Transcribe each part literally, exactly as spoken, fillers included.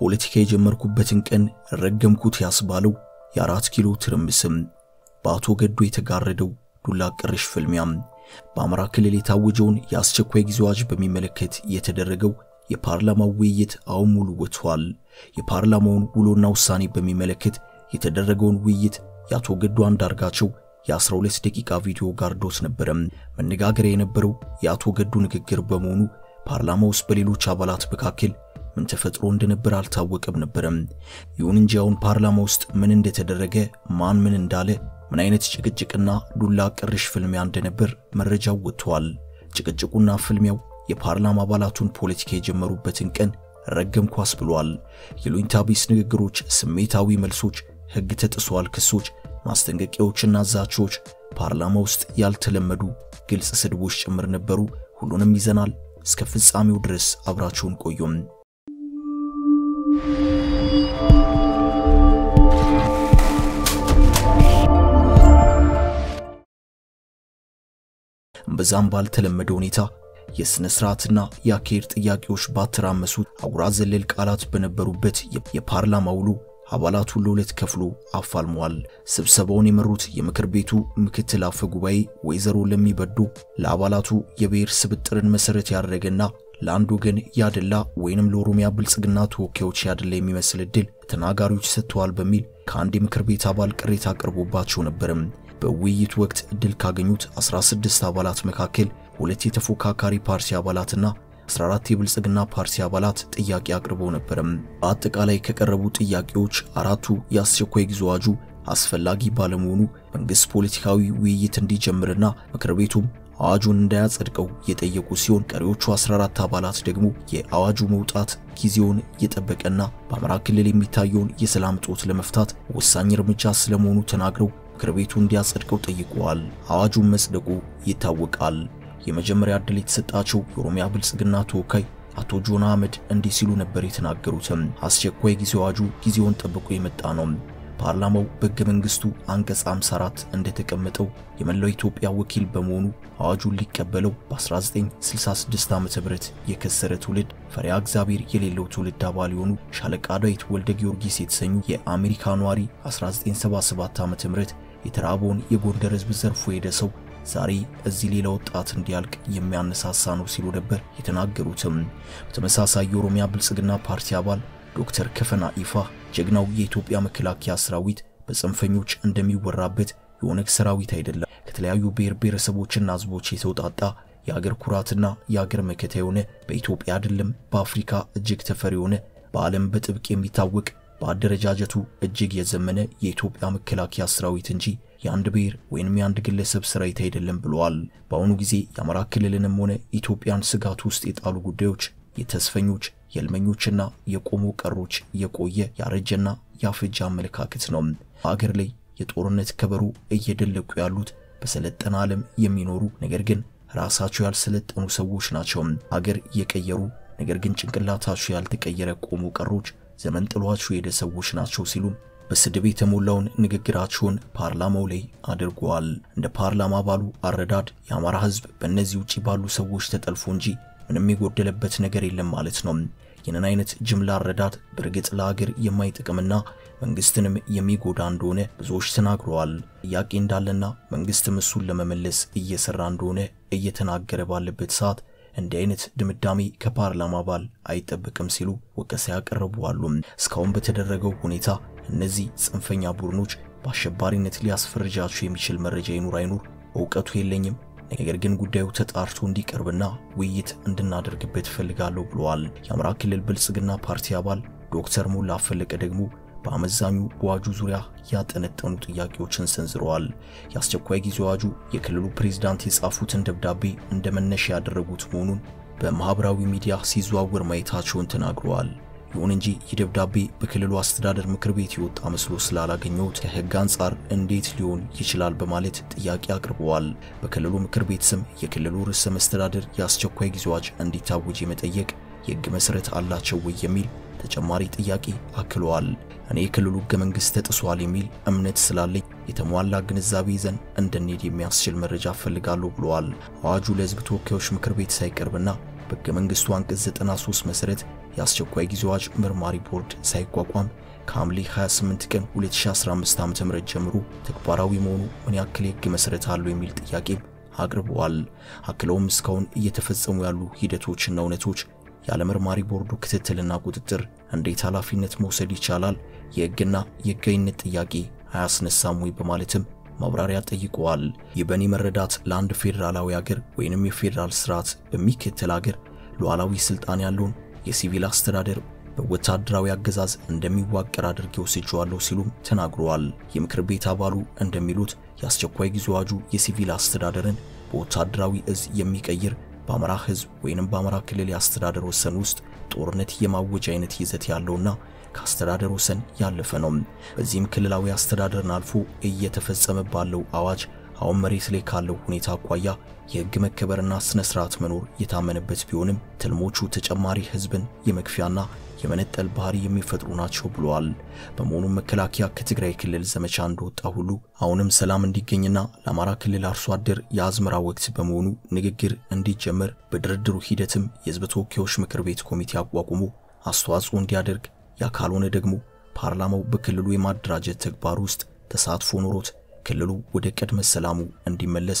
ፖለቲካይ ጀመርኩበትን ቀን ረገምኩት ያስባለው የአራት ኪሎ ትርምስም ባቶ ገዱ የተጋረደው ዱላ ቅርሽ ፍልሚያም በአማራ ክልል የታወጀውን ያስቸኳይ ጊዜ አዋጅ በሚመለከት የተደረገው የፓርላማው ውይይት አሁን ሙሉ ወጥቷል። የፓርላማውን ውሎና ውሳኔ በሚመለከት የተደረገውን ውይይት ያቶ ገዱ አንዳርጋቸው የ12 ደቂቃ ቪዲዮ ጋርዶስ ነበርም መነጋገሪያ የነበረው ያቶ ገዱ ንግግር በመሆኑ ፓርላማው ውስጥ በሌሎች አባላት በካክል ምን ተፈጥሮ እንደነበር አልታወቀም ነበርም ይሁን እንጂ አሁን ፓርላማው ውስጥ ምን እንደተደረገ ማን ምን እንዳለ ምን አይነት ጭቅጭቅና ዱላ ቅርሽ ፍልሚያ እንደነበር መረጃው ወጥቷል። ጭቅጭቁና ፍልሚያው የፓርላማ አባላቱን ፖለቲካ የጀመሩበትን ቀን ረገምኳስ ብሏል። የሉንታ ቢስ ንግግሮች፣ ስሜታዊ መልሶች፣ ህግ ተጥሷል ክሶች፣ ማስጠንቀቂያዎችና ዛቾች ፓርላማ ውስጥ ያልተለመዱ ግልጽ ስድቦች ጭምር ነበሩ። ሁሉንም ይዘናል። እስከ ፍጻሜው ድረስ አብራችሁን ቆዩም። በዛም ባልተለመደ ሁኔታ የስነ ስርዓትና ያከር ጥያቄዎች ባትራመሱ አውራ ዘለል ቃላት በነበሩበት የፓርላማው ውሎ አባላት ሁሉ ለት ከፍሎ አፋልሟል። ስብሰባውን የመሩት የምክር ቤቱ ምክትል አፈ ጉባኤ ወይዘሮ ለሚበዱ ለአባላቱ የብሔር ስብጥርን መሰረት ያደረገና ላንዱ ግን ያደላ ወይንም ለኦሮሚያ ብልጽግና ተወካዮች ያደለ የሚመስል ድል ተናጋሪዎች ሰጥቷል በሚል ካንዲ ምክር ቤት አባል ቅሬታ አቅርቦባቸው ነበርም። በውይይት ወቅት ድል ካገኙት አስራ ስድስት አባላት መካከል ሁለት የተፎካካሪ ፓርቲ አባላትና አስራ አራት የብልጽግና ፓርቲ አባላት ጥያቄ አቅርቦ ነበርም። አጠቃላይ ከቀረቡ ጥያቄዎች አራቱ ያስቸኳይ ጊዜ አዋጁ አስፈላጊ ባለመሆኑ መንግስት ፖለቲካዊ ውይይት እንዲጀምርና ምክር ቤቱም አዋጁን እንዳያጸድቀው የጠየቁ ሲሆን ቀሪዎቹ አስራ አራት አባላት ደግሞ የአዋጁ መውጣት ጊዜውን የጠበቀና በአማራ ክልል የሚታየውን የሰላም ጦት ለመፍታት ወሳኝ እርምጃ ስለመሆኑ ተናግረው ምክር ቤቱ እንዲያጸድቀው ጠይቀዋል። አዋጁን መጽደቁ ይታወቃል። የመጀመሪያ ዕድል የተሰጣቸው የኦሮሚያ ብልጽግና ተወካይ አቶ ጆና አህመድ እንዲህ ሲሉ ነበር የተናገሩት። አስቸኳይ ጊዜ አዋጁ ጊዜውን ጠብቆ የመጣ ነው። ፓርላማው በሕገ መንግስቱ አንቀጽ ሃምሳ አራት እንደተቀመጠው የመላው ኢትዮጵያ ወኪል በመሆኑ አዋጁን ሊቀበለው በ1966 ዓመተ ምህረት የከሰረ ትውልድ ፈሪሃ እግዚአብሔር የሌለው ትውልድ አባል የሆኑ ሻለቃ ዳዊት ወልደ ጊዮርጊስ የተሰኙ የአሜሪካ ኗሪ አስራ ዘጠኝ ሰባ ሰባት ዓመተ ምህረት የተራቦን የጎንደር ህዝብ ዘርፎ የሄደ ሰው ዛሬ እዚህ ሌላ ወጣት እንዲያልቅ የሚያነሳሳ ነው ሲሉ ነበር የተናገሩትም። በተመሳሳይ የኦሮሚያ ብልጽግና ፓርቲ አባል ዶክተር ከፈና ኢፋ ጀግናው የኢትዮጵያ መከላከያ ሰራዊት በጽንፈኞች እንደሚወራበት የኦነግ ሰራዊት አይደለም፣ ከተለያዩ ብሔር ብሔረሰቦችና ህዝቦች የተውጣጣ የሀገር ኩራትና የሀገር መከታ የሆነ በኢትዮጵያ አይደለም በአፍሪካ እጅግ ተፈሪ የሆነ በዓለም በጥብቅ የሚታወቅ በአደረጃጀቱ እጅግ የዘመነ የኢትዮጵያ መከላከያ ሰራዊት እንጂ የአንድ ብሔር ወይንም የአንድ ግለሰብ ሰራዊት አይደለም ብለዋል። በአሁኑ ጊዜ የአማራ ክልልንም ሆነ ኢትዮጵያን ስጋት ውስጥ የጣሉ ጉዳዮች የተስፈኞች የልመኞችና የቆሙ ቀሮች የቆየ ያረጀና ያፈጃ መልካክት ነው። ሀገር ላይ የጦርነት ከበሩ እየደለቁ ያሉት በሰለጠነ ዓለም የሚኖሩ ነገር ግን ራሳቸው ያልሰለጠኑ ሰዎች ናቸው። ሀገር የቀየሩ ነገር ግን ጭንቅላታቸው ያልተቀየረ ቆሙ ቀሮች ዘመን ጥሏቸው የሄደ ሰዎች ናቸው ሲሉ በስድብ የተሞላውን ንግግራቸውን ፓርላማው ላይ አድርጓል። እንደ ፓርላማ ባሉ አረዳድ የአማራ ህዝብ በእነዚህ ውጪ ባሉ ሰዎች ተጠልፎ እንጂ ምንም የጎደለበት ነገር የለም ማለት ነው። የነን አይነት ጅምላ አረዳድ በርግጥ ለሀገር የማይጠቅምና መንግስትንም የሚጎዳ እንደሆነ ብዙዎች ተናግረዋል። ጥያቄ እንዳለና መንግስት እሱን ለመመለስ እየሰራ እንደሆነ እየተናገረ ባለበት ሰዓት እንደ አይነት ድምዳሜ ከፓርላማ ባል አይጠበቅም ሲሉ ወቀሳ ያቀርባሉ። እስካሁን በተደረገው ሁኔታ እነዚህ ጽንፈኛ ቡድኖች በአሸባሪነት ሊያስፈርጃቸው የሚችል መረጃ ይኑር አይኑር እውቀቱ የለኝም፣ ነገር ግን ጉዳዩ ተጣርቶ እንዲቀርብና ውይይት እንድናደርግበት ፈልጋለሁ ብለዋል። የአማራ ክልል ብልጽግና ፓርቲ አባል ዶክተር ሞላ ፈለቀ ደግሞ በአመዛኙ በአዋጁ ዙሪያ ያጠነጠኑ ጥያቄዎችን ሰንዝረዋል። የአስቸኳይ ጊዜ አዋጁ የክልሉ ፕሬዝዳንት የጻፉትን ደብዳቤ እንደመነሻ ያደረጉት መሆኑን በማህበራዊ ሚዲያ ሲዘዋወር ማየታቸውን ተናግረዋል። ይሁን እንጂ የደብዳቤ በክልሉ አስተዳደር ምክር ቤት የወጣ መስሎ ስላላገኘሁት ከህግ አንጻር እንዴት ሊሆን ይችላል በማለት ጥያቄ አቅርበዋል። በክልሉ ምክር ቤት ስም የክልሉ ርዕሰ መስተዳደር የአስቸኳይ ጊዜ አዋጅ እንዲታወጅ መጠየቅ የህግ መሰረት አላቸው ወይ የሚል ተጨማሪ ጥያቄ አክለዋል። እኔ የክልሉ ህገ መንግስት ተጥሷል የሚል እምነት ስላለኝ የተሟላ ግንዛቤ ይዘን እንድንሄድ የሚያስችል መረጃ ፈልጋለሁ ብለዋል። አዋጁ ለህዝብ ተወካዮች ምክር ቤት ሳይቀርብና በህገ መንግስቱ አንቀጽ ዘጠና ሶስት መሰረት የአስቸኳይ ጊዜዎች ምርማሪ ቦርድ ሳይቋቋም ካምሊ ሃያ ስምንት ቀን ሁለት ሺህ አስራ አምስት ዓ.ም ጀምሮ ተግባራዊ መሆኑ ምን ያክል ህግ መሰረት አለው የሚል ጥያቄ አቅርበዋል። አክለውም እስካሁን እየተፈጸሙ ያሉ ሂደቶችና እውነቶች ያለ ምርማሪ ቦርዱ ክትትልና ቁጥጥር እንዴት ኃላፊነት መውሰድ ይቻላል? የህግና የህጋዊነት ጥያቄ አያስነሳም ወይ በማለትም ማብራሪያ ጠይቀዋል። የበኒ መረዳት ላንድ ፌደራላዊ ሀገር ወይንም የፌደራል ስርዓት በሚከተል ሀገር ሉዓላዊ ስልጣን ያለውን የሲቪል አስተዳደር በወታደራዊ አገዛዝ እንደሚዋቀር አድርገው ሲጫዋሉ ሲሉ ተናግሯል። የምክር ቤት አባሉ እንደሚሉት ያስቸኳይ ጊዜ አዋጁ የሲቪል አስተዳደርን በወታደራዊ እዝ የሚቀይር በአማራ ህዝብ ወይንም በአማራ ክልል ያስተዳደር ወሰን ውስጥ ጦርነት የማወጅ አይነት ይዘት ያለውና ካስተዳደር ወሰን ያለፈ ነው። በዚህም ክልላዊ አስተዳደርን አልፎ እየተፈጸመ ባለው አዋጅ አሁን መሬት ላይ ካለው ሁኔታ አቋያ የህግ መከበርና ስነ ስርዓት መኖር የታመነበት ቢሆንም ትልሞቹ ተጨማሪ ህዝብን የመክፊያና የመነጠል ባህሪ የሚፈጥሩ ናቸው ብለዋል። በመሆኑ መከላከያ ከትግራይ ክልል ዘመቻ እንደወጣ ሁሉ አሁንም ሰላም እንዲገኝና ለአማራ ክልል አርሶ አደር ያዝመራ ወቅት በመሆኑ ንግግር እንዲጀመር በድርድሩ ሂደትም የህዝብ ተወካዮች ምክር ቤት ኮሚቴ አቋቁሞ አስተዋጽኦ እንዲያደርግ ያካሉን ደግሞ ፓርላማው በክልሉ የማደራጀት ተግባር ውስጥ ተሳትፎ ኖሮት ክልሉ ወደ ቀድሞ ሰላሙ እንዲመለስ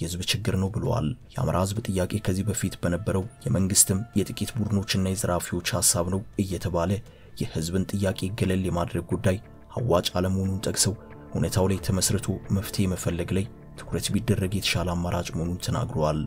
የህዝብ ችግር ነው ብለዋል። የአማራ ህዝብ ጥያቄ ከዚህ በፊት በነበረው የመንግስትም የጥቂት ቡድኖችና የዘራፊዎች ሐሳብ ነው እየተባለ የህዝብን ጥያቄ ገለል የማድረግ ጉዳይ አዋጭ አለመሆኑን ጠቅሰው ሁኔታው ላይ ተመስርቶ መፍትሄ መፈለግ ላይ ትኩረት ቢደረግ የተሻለ አማራጭ መሆኑን ተናግረዋል።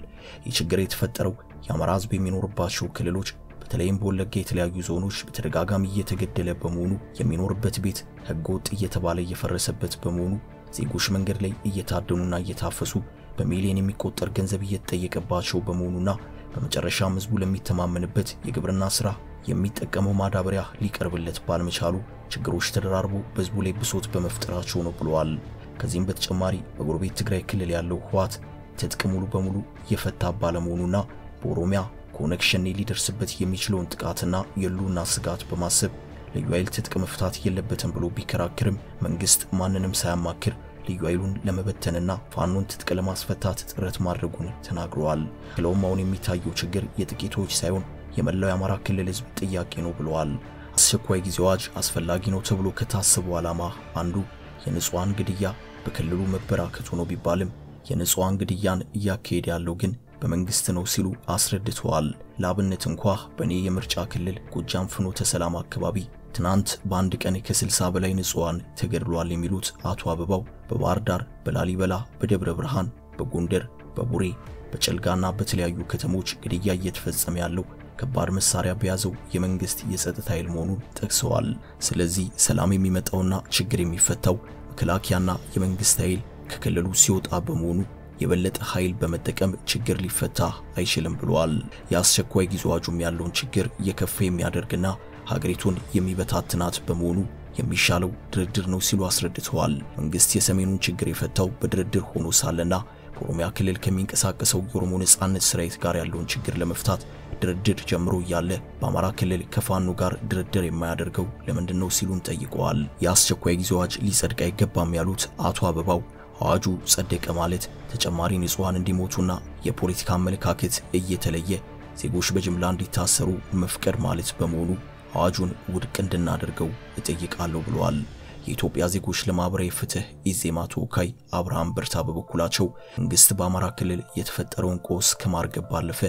የችግር የተፈጠረው የአማራ ህዝብ የሚኖርባቸው ክልሎች በተለይም በወለጋ የተለያዩ ዞኖች በተደጋጋሚ እየተገደለ በመሆኑ የሚኖርበት ቤት ህገወጥ እየተባለ እየፈረሰበት በመሆኑ ዜጎች መንገድ ላይ እየታደኑና እየታፈሱ በሚሊዮን የሚቆጠር ገንዘብ እየተጠየቀባቸው በመሆኑና በመጨረሻም ህዝቡ ለሚተማመንበት የግብርና ስራ የሚጠቀመው ማዳበሪያ ሊቀርብለት ባልመቻሉ ችግሮች ተደራርቦ በህዝቡ ላይ ብሶት በመፍጠራቸው ነው ብለዋል። ከዚህም በተጨማሪ በጎረቤት ትግራይ ክልል ያለው ህወሓት ትጥቅ ሙሉ በሙሉ የፈታ ባለመሆኑና በኦሮሚያ ኮኔክሽን ሊደርስበት የሚችለውን ጥቃትና የሉና ስጋት በማሰብ ልዩ ኃይል ትጥቅ መፍታት የለበትም ብሎ ቢከራከርም መንግስት ማንንም ሳያማክር ልዩ ኃይሉን ለመበተንና ፋኖን ትጥቅ ለማስፈታት ጥረት ማድረጉን ተናግሯል። ክለውም አሁን የሚታየው ችግር የጥቂቶች ሳይሆን የመላው የአማራ ክልል ህዝብ ጥያቄ ነው ብለዋል። አስቸኳይ ጊዜ አዋጅ አስፈላጊ ነው ተብሎ ከታሰቡ ዓላማ አንዱ የንጹሃን ግድያ በክልሉ መበራከቱ ነው ቢባልም የንጹሃን ግድያን እያካሄደ ያለው ግን በመንግስት ነው ሲሉ አስረድተዋል። ላብነት እንኳን በኔ የምርጫ ክልል ጎጃም ፍኖተ ሰላም አካባቢ ትናንት በአንድ ቀን ከ60 በላይ ንጹሃን ተገድሏል የሚሉት አቶ አበባው በባህር ዳር፣ በላሊበላ፣ በደብረ ብርሃን፣ በጎንደር፣ በቡሬ፣ በጨልጋና በተለያዩ ከተሞች ግድያ እየተፈጸመ ያለው ከባድ መሳሪያ በያዘው የመንግስት የጸጥታ ኃይል መሆኑን ጠቅሰዋል። ስለዚህ ሰላም የሚመጣውና ችግር የሚፈታው መከላከያና የመንግስት ኃይል ከክልሉ ሲወጣ በመሆኑ የበለጠ ኃይል በመጠቀም ችግር ሊፈታ አይችልም ብለዋል። የአስቸኳይ ጊዜ አዋጁም ያለውን ችግር የከፋ የሚያደርግና ሀገሪቱን የሚበታትናት በመሆኑ የሚሻለው ድርድር ነው ሲሉ አስረድተዋል። መንግስት የሰሜኑን ችግር የፈታው በድርድር ሆኖ ሳለና በኦሮሚያ ክልል ከሚንቀሳቀሰው የኦሮሞ ነጻነት ሠራዊት ጋር ያለውን ችግር ለመፍታት ድርድር ጀምሮ ያለ በአማራ ክልል ከፋኖ ጋር ድርድር የማያደርገው ለምንድን ነው ሲሉን ጠይቀዋል። የአስቸኳይ ጊዜ አዋጅ ሊጸድቅ አይገባም ያሉት አቶ አበባው አዋጁ ጸደቀ ማለት ተጨማሪ ንጹሃን እንዲሞቱና የፖለቲካ አመለካከት እየተለየ ዜጎች በጅምላ እንዲታሰሩ መፍቀድ ማለት በመሆኑ አዋጁን ውድቅ እንድናደርገው እጠይቃለሁ ብለዋል። የኢትዮጵያ ዜጎች ለማህበራዊ ፍትህ ኢዜማ ተወካይ አብርሃም ብርታ በበኩላቸው መንግስት በአማራ ክልል የተፈጠረውን ቀውስ ከማርገብ ባለፈ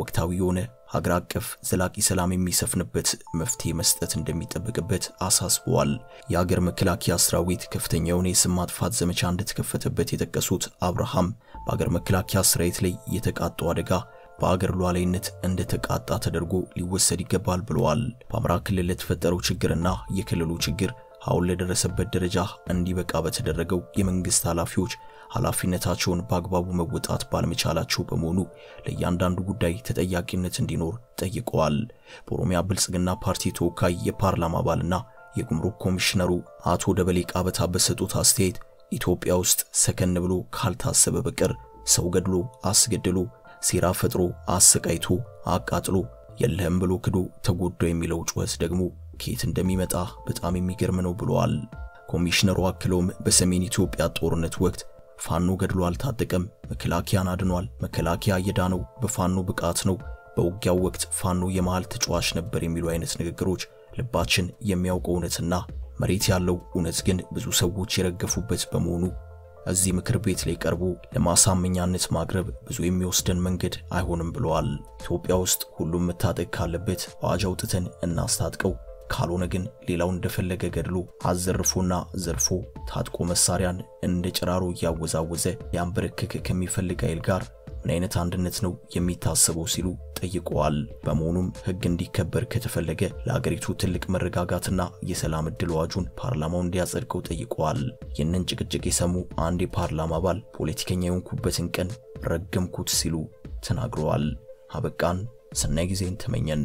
ወቅታዊ የሆነ ሀገር አቀፍ ዘላቂ ሰላም የሚሰፍንበት መፍትሄ መስጠት እንደሚጠበቅበት አሳስበዋል። የሀገር መከላከያ ሰራዊት ከፍተኛ የሆነ የስም ማጥፋት ዘመቻ እንደተከፈተበት የጠቀሱት አብርሃም በሀገር መከላከያ ሰራዊት ላይ የተቃጣ አደጋ በአገር ሉዓላዊነት እንደተቃጣ ተደርጎ ሊወሰድ ይገባል ብለዋል። በአማራ ክልል የተፈጠረው ችግርና የክልሉ ችግር አሁን ለደረሰበት ደረጃ እንዲበቃ በተደረገው የመንግስት ኃላፊዎች ኃላፊነታቸውን በአግባቡ መወጣት ባልመቻላቸው በመሆኑ ለእያንዳንዱ ጉዳይ ተጠያቂነት እንዲኖር ጠይቀዋል። በኦሮሚያ ብልጽግና ፓርቲ ተወካይ የፓርላማ አባልና የጉምሩክ ኮሚሽነሩ አቶ ደበሊቅ አበታ በሰጡት አስተያየት ኢትዮጵያ ውስጥ ሰከን ብሎ ካልታሰበ በቀር ሰው ገድሎ አስገድሉ ሲራ ፈጥሮ አስቀይቱ አቃጥሉ የለም ብሎ ክዱ ተጎዶ የሚለው ጩኸት ደግሞ ከየት እንደሚመጣ በጣም የሚገርም ነው ብለዋል። ኮሚሽነሩ አክሎም በሰሜን ኢትዮጵያ ጦርነት ወቅት ፋኖ ገድሎ አልታጠቀም መከላከያን አድኗል መከላከያ የዳነው በፋኖ ብቃት ነው በውጊያው ወቅት ፋኖ የማል ተጫዋች ነበር የሚሉ አይነት ንግግሮች ልባችን የሚያውቀው እውነትና መሬት ያለው እውነት ግን ብዙ ሰዎች ይረገፉበት በመሆኑ እዚህ ምክር ቤት ላይ ቀርቦ ለማሳመኛነት ማቅረብ ብዙ የሚወስደን መንገድ አይሆንም ብለዋል። ኢትዮጵያ ውስጥ ሁሉም መታጠቅ ካለበት አዋጅ አውጥተን እናስታጥቀው ካልሆነ ግን ሌላው እንደፈለገ ገድሎ አዘርፎና ዘርፎ ታጥቆ መሳሪያን እንደ ጭራሮ ያወዛወዘ ያንበረከከ ከሚፈልግ አይል ጋር ምን አይነት አንድነት ነው የሚታሰበው ሲሉ ጠይቀዋል። በመሆኑም ህግ እንዲከበር ከተፈለገ ለአገሪቱ ትልቅ መረጋጋትና የሰላም ድልዋጁን ፓርላማው እንዲያጸድቀው ጠይቀዋል። የነን ጭቅጭቅ የሰሙ አንድ የፓርላማ አባል ፖለቲከኛ የሆንኩበትን ቀን ረገምኩት ሲሉ ተናግረዋል። አበቃን። ሰናይ ጊዜን ተመኘን።